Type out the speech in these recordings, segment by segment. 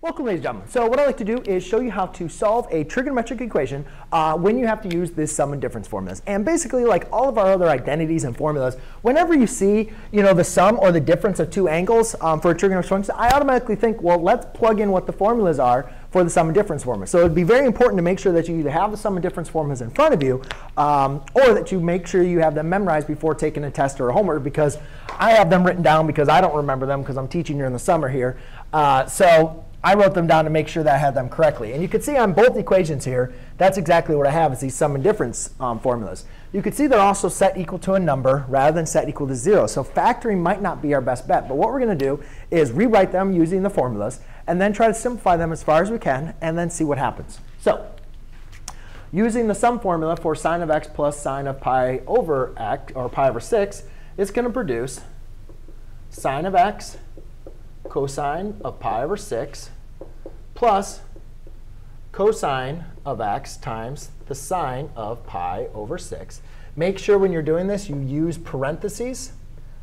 Welcome, ladies and gentlemen. So what I like to do is show you how to solve a trigonometric equation when you have to use this sum and difference formulas. And basically, like all of our other identities and formulas, whenever you see, the sum or the difference of two angles for a trigonometric function, I automatically think, well, let's plug in what the formulas are for the sum and difference formula. So it'd be very important to make sure that you either have the sum and difference formulas in front of you, or that you make sure you have them memorized before taking a test or a homework, because I have them written down because I don't remember them because I'm teaching during the summer here. So I wrote them down to make sure that I had them correctly. And you can see on both equations here, that's exactly what I have, is these sum and difference formulas. You can see they're also set equal to a number rather than set equal to 0. So factoring might not be our best bet. But what we're going to do is rewrite them using the formulas and then try to simplify them as far as we can and then see what happens. So using the sum formula for sine of x plus sine of pi over x, or pi over 6, it's going to produce sine of x cosine of pi over 6 plus cosine of x times the sine of pi over 6. Make sure when you're doing this, you use parentheses.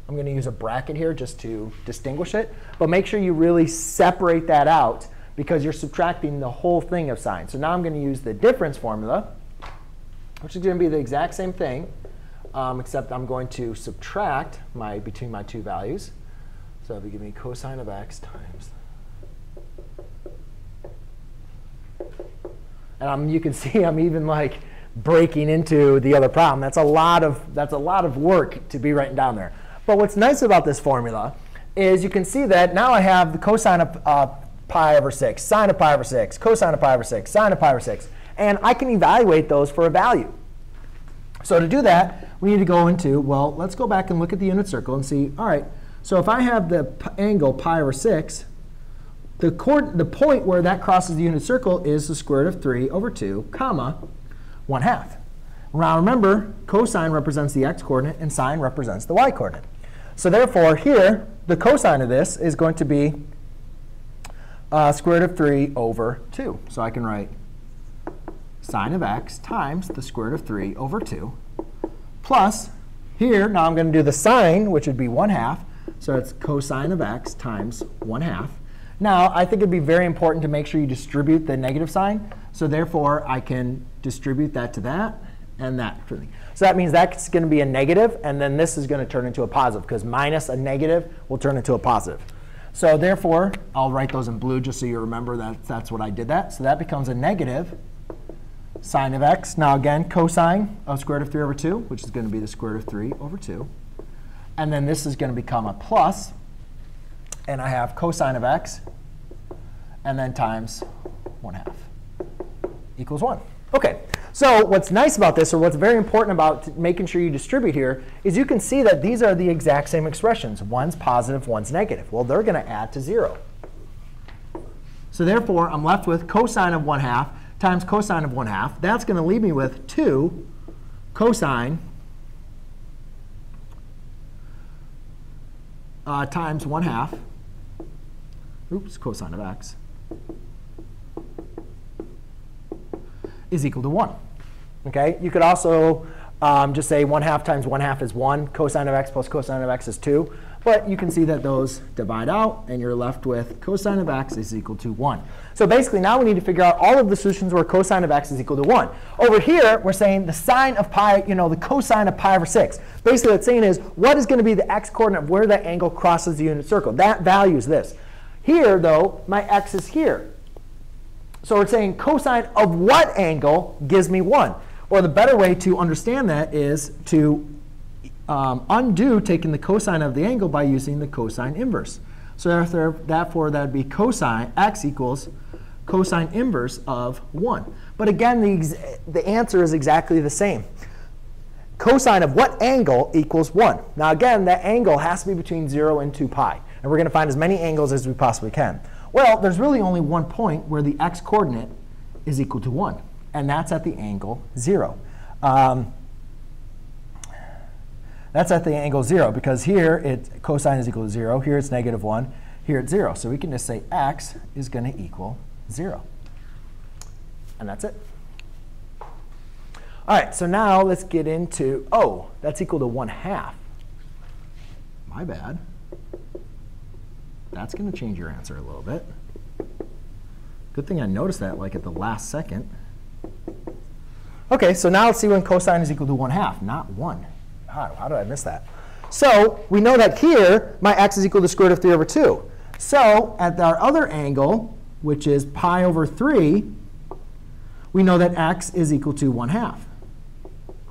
I'm going to use a bracket here just to distinguish it. But make sure you really separate that out, because you're subtracting the whole thing of sine. So now I'm going to use the difference formula, which is going to be the exact same thing, except I'm going to subtract between my two values. So that would give me cosine of x times. And you can see I'm even like breaking into the other problem. That's a lot of work to be writing down there. But what's nice about this formula is you can see that now I have the cosine of pi over 6, sine of pi over 6, cosine of pi over 6, sine of pi over 6. And I can evaluate those for a value. So to do that, we need to go into, well, let's go back and look at the unit circle and see, all right. So if I have the angle pi over 6, the point where that crosses the unit circle is the square root of 3 over 2, comma, 1/2. Now remember, cosine represents the x-coordinate, and sine represents the y-coordinate. So therefore, here, the cosine of this is going to be square root of 3 over 2. So I can write sine of x times the square root of 3 over 2 plus, here, now I'm going to do the sine, which would be 1/2. So it's cosine of x times 1/2. Now, I think it'd be very important to make sure you distribute the negative sign. So therefore, I can distribute that to that and that. So that means that's going to be a negative, and then this is going to turn into a positive, because minus a negative will turn into a positive. So therefore, I'll write those in blue just so you remember that that's what I did that. So that becomes a negative sine of x. Now again, cosine of square root of 3 over 2, which is going to be the square root of 3 over 2. And then this is going to become a plus. And I have cosine of x, and then times 1/2 equals 1. OK, so what's nice about this, or what's very important about making sure you distribute here, is you can see that these are the exact same expressions. One's positive, one's negative. Well, they're going to add to 0. So therefore, I'm left with cosine of 1/2 times cosine of 1/2. That's going to leave me with 2 cosine times 1/2, oops, cosine of x, is equal to 1. Okay? You could also just say 1/2 times 1/2 is 1. Cosine of x plus cosine of x is 2. But you can see that those divide out, and you're left with cosine of x is equal to 1. So basically, now we need to figure out all of the solutions where cosine of x is equal to 1. Over here, we're saying the sine of pi, the cosine of pi over 6. Basically, what it's saying is, what is going to be the x-coordinate of where that angle crosses the unit circle? That value is this. Here, though, my x is here. So we're saying cosine of what angle gives me 1? Or the better way to understand that is to undo taking the cosine of the angle by using the cosine inverse. So therefore, that would be cosine x equals cosine inverse of 1. But again, the answer is exactly the same. Cosine of what angle equals 1? Now again, that angle has to be between 0 and 2 pi. And we're going to find as many angles as we possibly can. Well, there's really only one point where the x-coordinate is equal to 1. And that's at the angle 0. That's at the angle 0, because here cosine is equal to 0. Here it's negative 1. Here it's 0. So we can just say x is going to equal 0. And that's it. All right, so now let's get into, oh, that's equal to 1/2. My bad. That's going to change your answer a little bit. Good thing I noticed that like at the last second. OK, so now let's see when cosine is equal to 1/2, not 1. How did I miss that? So we know that here, my x is equal to square root of 3 over 2. So at our other angle, which is pi over 3, we know that x is equal to 1/2,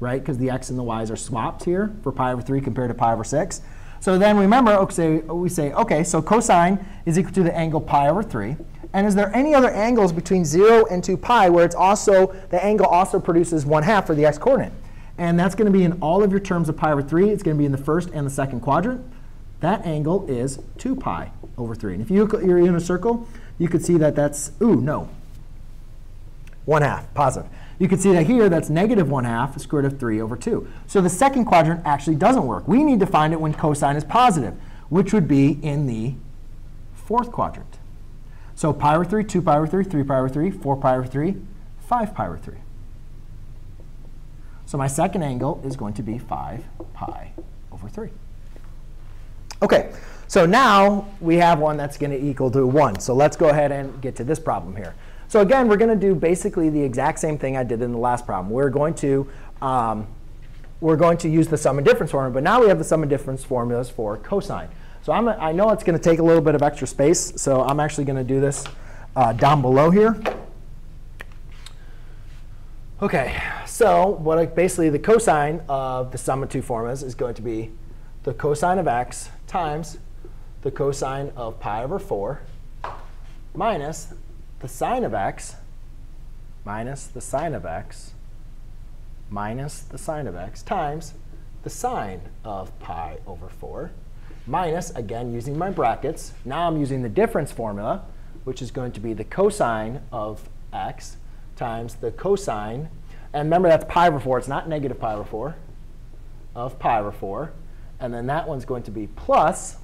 right? Because the x and the y's are swapped here for pi over 3 compared to pi over 6. So then remember, we say, OK, so cosine is equal to the angle pi over 3. And is there any other angles between 0 and 2 pi where it's also the angle also produces 1/2 for the x coordinate? And that's going to be in all of your terms of pi over 3. It's going to be in the first and the second quadrant. That angle is 2 pi over 3. And if you're in a circle, you could see that that's, 1/2, positive. You could see that here, that's negative 1/2 square root of 3 over 2. So the second quadrant actually doesn't work. We need to find it when cosine is positive, which would be in the fourth quadrant. So pi over 3, 2 pi over 3, 3 pi over 3, 4 pi over 3, 5 pi over 3. So my second angle is going to be 5 pi over 3. OK, so now we have one that's going to equal to 1. So let's go ahead and get to this problem here. So again, we're going to do basically the exact same thing I did in the last problem. We're going to use the sum and difference formula. But now we have the sum and difference formulas for cosine. So I know it's going to take a little bit of extra space. So I'm actually going to do this down below here. OK, so basically the cosine of the sum of two formulas is going to be the cosine of x times the cosine of pi over 4 minus the sine of x minus the sine of x minus the sine of x times the sine of pi over 4 minus, again, using my brackets. Now I'm using the difference formula, which is going to be the cosine of x times the cosine. And remember, that's pi over 4. It's not negative pi over 4 of pi over 4. And then that one's going to be plus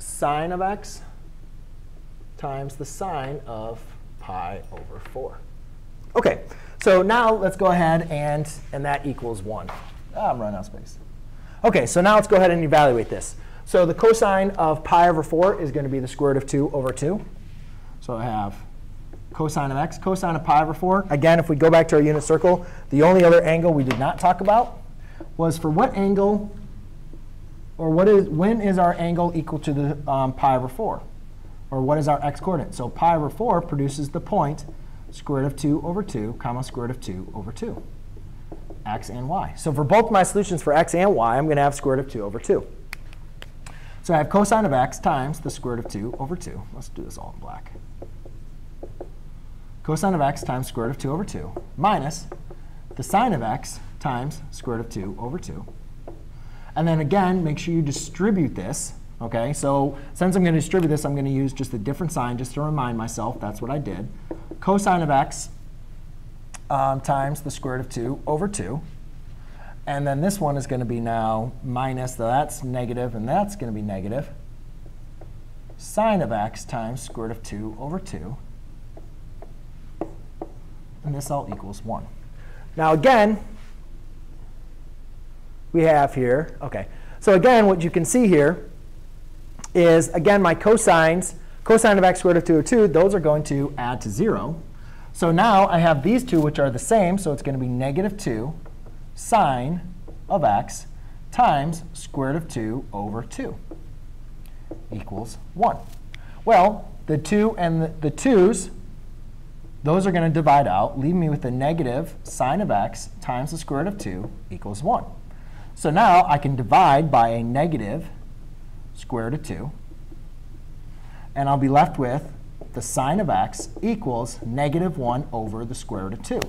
sine of x times the sine of pi over 4. OK, so now let's go ahead, and that equals 1. I'm running out of space. OK, so now let's go ahead and evaluate this. So the cosine of pi over 4 is going to be the square root of 2 over 2. So I have cosine of x, cosine of pi over 4. Again, if we go back to our unit circle, the only other angle we did not talk about was for what angle, or when is our angle equal to the pi over 4? Or what is our x coordinate? So pi over 4 produces the point square root of 2 over 2 comma square root of 2 over 2, x and y. So for both my solutions for x and y, I'm going to have square root of 2 over 2. So I have cosine of x times the square root of 2 over 2. Let's do this all in black. Cosine of x times square root of 2 over 2 minus the sine of x times square root of 2 over 2. And then again, make sure you distribute this. OK, so since I'm going to distribute this, I'm going to use just a different sign just to remind myself that's what I did. Cosine of x times the square root of 2 over 2. And then this one is going to be now minus, that's negative, and that's going to be negative, sine of x times square root of 2 over 2. And this all equals 1. Now again, we have here, OK, so again, what you can see here is, again, my cosines, cosine of x square root of 2 over 2, those are going to add to 0. So now I have these two, which are the same. So it's going to be negative 2 sine of x times square root of 2 over 2 equals 1. Well, the 2 and the 2's, those are going to divide out, leave me with the negative sine of x times the square root of 2 equals 1. So now I can divide by a negative square root of 2. And I'll be left with the sine of x equals negative 1 over the square root of 2.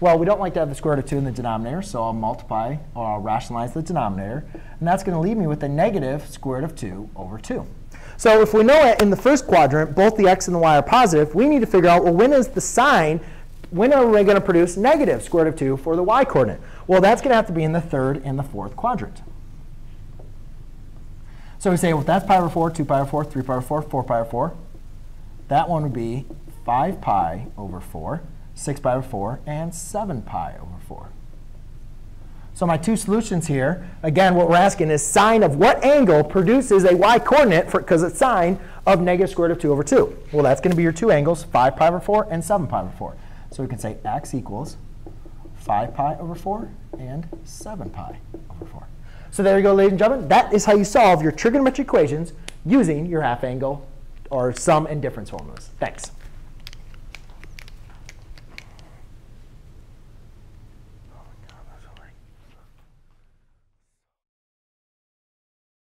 Well, we don't like to have the square root of 2 in the denominator, so I'll multiply, or I'll rationalize the denominator. And that's going to leave me with a negative square root of 2 over 2. So if we know it in the first quadrant, both the x and the y are positive, we need to figure out, well, when is the sine, when are we going to produce negative square root of 2 for the y coordinate? Well, that's going to have to be in the third and the fourth quadrant. So we say, well, if that's pi over 4, 2 pi over 4, 3 pi over 4, 4 pi over 4, that one would be 5 pi over 4. 6 pi over 4, and 7 pi over 4. So my two solutions here, again, what we're asking is sine of what angle produces a y-coordinate, because it's sine of negative square root of 2 over 2. Well, that's going to be your two angles, 5 pi over 4 and 7 pi over 4. So we can say x equals 5 pi over 4 and 7 pi over 4. So there you go, ladies and gentlemen. That is how you solve your trigonometric equations using your half angle or sum and difference formulas. Thanks.